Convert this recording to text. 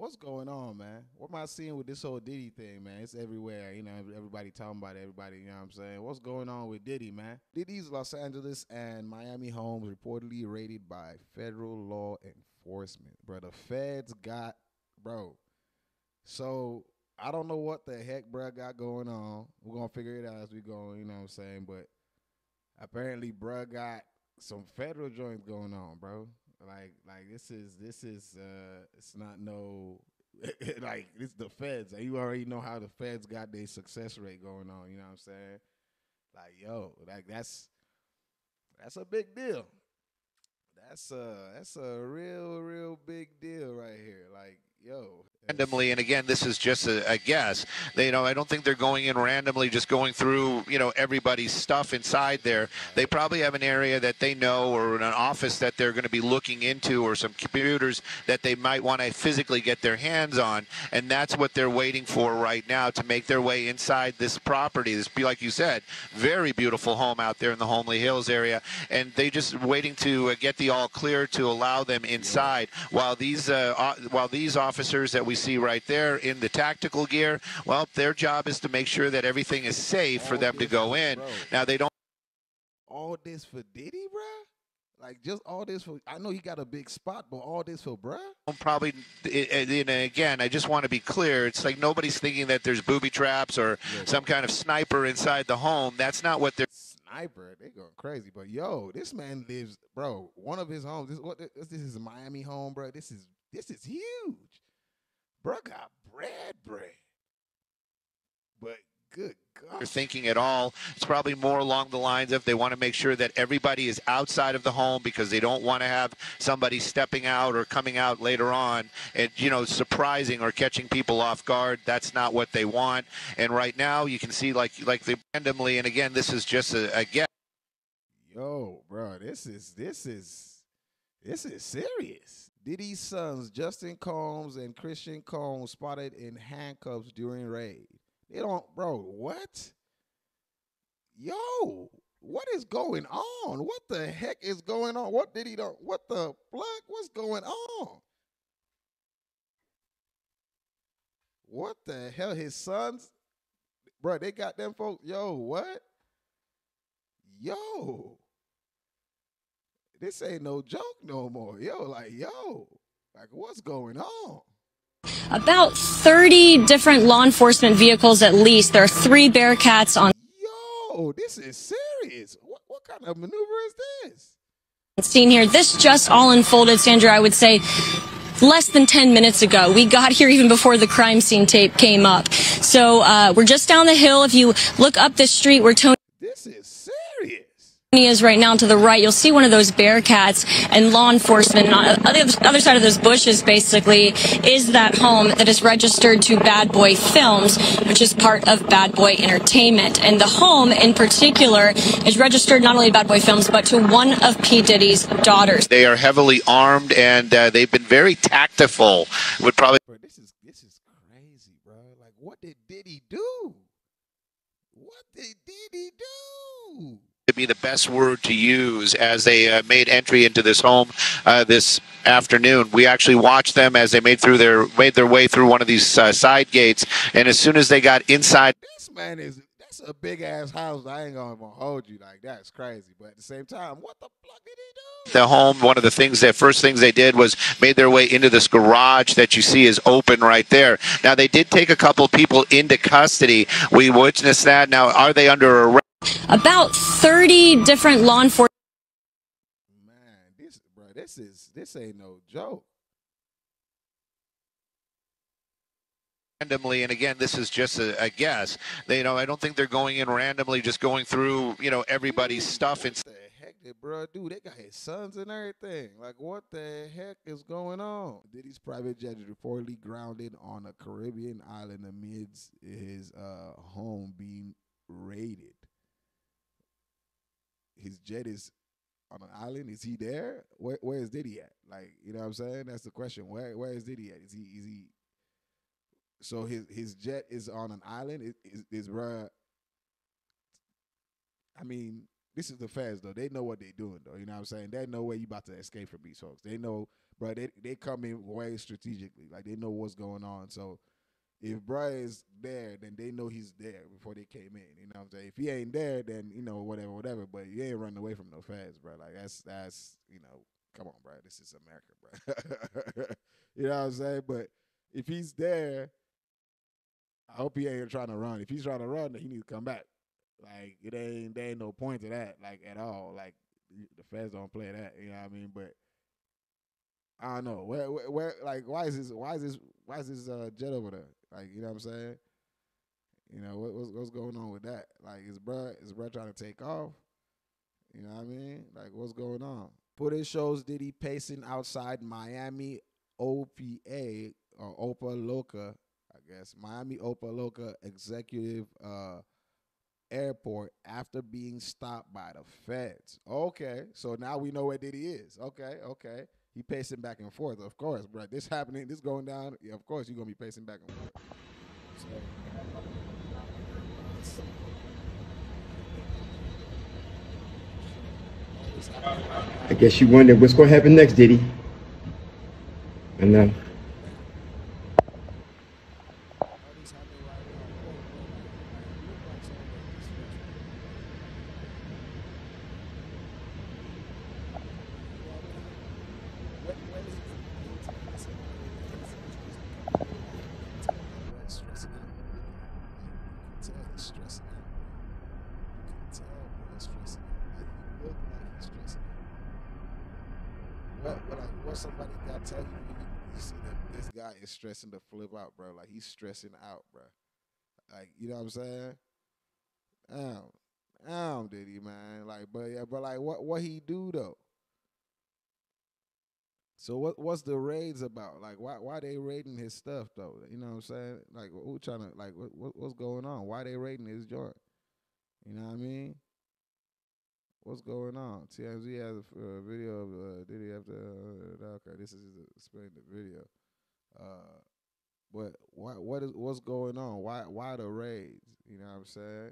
what's going on, man? What am I seeing with this whole Diddy thing, man? It's everywhere, you know, everybody talking about it, everybody, you know what I'm saying? What's going on with Diddy, man? Diddy's Los Angeles and Miami homes reportedly raided by federal law enforcement. Bro, the feds got, bro. So, I don't know what the heck, bro, got going on. We're going to figure it out as we go, you know what I'm saying? But apparently, bro, got some federal joints going on, bro. Like this is it's not no, like, it's the feds. You already know how the feds got their success rate going on, you know what I'm saying? Like, yo, like, that's a big deal. That's a real big deal right here. Like, yo. Randomly, and again, this is just a guess. They, you know, I don't think they're going in randomly, just going through, you know, everybody's stuff inside there. They probably have an area that they know, or an office that they're going to be looking into, or some computers that they might want to physically get their hands on, and that's what they're waiting for right now to make their way inside this property. This, like you said, very beautiful home out there in the Homely Hills area, and they just waiting to get the all clear to allow them inside. While these officers that we see right there in the tactical gear, well, their job is to make sure that everything is safe for them to go in. Now, they don't all this for Diddy, bro. Like, just all this for, I know he got a big spot, but all this for bruh? Probably, and again, I just want to be clear. It's like nobody's thinking that there's booby traps or some kind of sniper inside the home. That's not what they're. Sniper? They going crazy. But, yo, this man lives, bro, one of his homes. This is a Miami home, bro. This is huge. Bro got bread. But good God. They're thinking at all. It's probably more along the lines of they want to make sure that everybody is outside of the home because they don't want to have somebody stepping out or coming out later on and, you know, surprising or catching people off guard. That's not what they want. And right now you can see like they randomly, and again, this is just a guess. Yo, bro, this is serious. Diddy's sons, Justin Combs and Christian Combs, spotted in handcuffs during raid. They don't, bro, what? Yo, what is going on? What the heck is going on? What Diddy don't, what the fuck? What's going on? What the hell, his sons? Bro, they got them folks, yo, what? Yo. This ain't no joke no more. Yo, like what's going on? About 30 different law enforcement vehicles at least. There are 3 Bearcats on. Yo, this is serious. What kind of maneuver is this? Seen here. This just all unfolded, Sandra, I would say, less than 10 minutes ago. We got here even before the crime scene tape came up. So we're just down the hill. If you look up this street where Tony. This is serious. Is right now to the right, you'll see one of those Bearcats, and law enforcement on the other side of those bushes basically is that home that is registered to Bad Boy Films, which is part of Bad Boy Entertainment. And the home in particular is registered not only to Bad Boy Films, but to one of P. Diddy's daughters. They are heavily armed, and they've been very tactful. Would probably. Bro, this is crazy, bro. Like, what did Diddy do? What did Diddy do? To be the best word to use as they made entry into this home this afternoon. We actually watched them as they made their way through one of these side gates, and as soon as they got inside, this man is, that's a big ass house. I ain't gonna hold you, like, that's crazy. But at the same time, what the fuck did he do? The home. One of the things, that first things they did was made their way into this garage that you see is open right there. Now they did take a couple people into custody. We witnessed that. Now are they under arrest? About 30 different law enforcement. Man, this ain't no joke. Randomly, and again, this is just a guess. They, you know, I don't think they're going in randomly, just going through, you know, everybody's stuff. And what the heck did bro do? They got his sons and everything. Like, what the heck is going on? Diddy's private jet is reportedly grounded on a Caribbean island amidst his home being raided. His jet is on an island. Is he there? Where is Diddy at? Like, you know what I'm saying? That's the question. Where is Diddy at? Is he? So his jet is on an island. Is bruh? I mean, this is the feds though. They know what they're doing though. You know what I'm saying? They know where you about to escape from these folks. They know bro, they come in way strategically. Like, they know what's going on. So if Bri is there, then they know he's there before they came in. You know what I'm saying? If he ain't there, then, you know, whatever, whatever. But you ain't running away from no fads, bro. Like, that's you know, come on, bro. This is America, bro. You know what I'm saying? But if he's there, I hope he ain't trying to run. If he's trying to run, then he needs to come back. Like, there ain't no point to that, like, at all. Like, the feds don't play that, you know what I mean? But I don't know. Where like, why is this jet over there? Like, you know what I'm saying? You know, what's going on with that? Like, is bruh trying to take off? You know what I mean? Like, what's going on? Footage shows Diddy pacing outside Miami OPA or Opa-locka, I guess. Miami Opa-locka Executive Airport after being stopped by the feds. Okay, so now we know where Diddy is. Okay. He pacing back and forth, of course, bro. This happening, this going down, yeah, of course you're gonna be pacing back and forth. So. I guess you wonder what's gonna happen next, Diddy. And then somebody got to tell you see that this guy is stressing the flip out, bro. Like, he's stressing out, bro. Like, you know what I'm saying? Damn, Diddy, man. Like, but yeah, but like, what he do though? So what's the raids about? Like, why they raiding his stuff though? You know what I'm saying? Like, who trying to, like, what's going on? Why they raiding his joint? You know what I mean? What's going on? TMZ has a video of Diddy after okay, this is explaining the video. But what's going on? Why the raids? You know what I'm saying?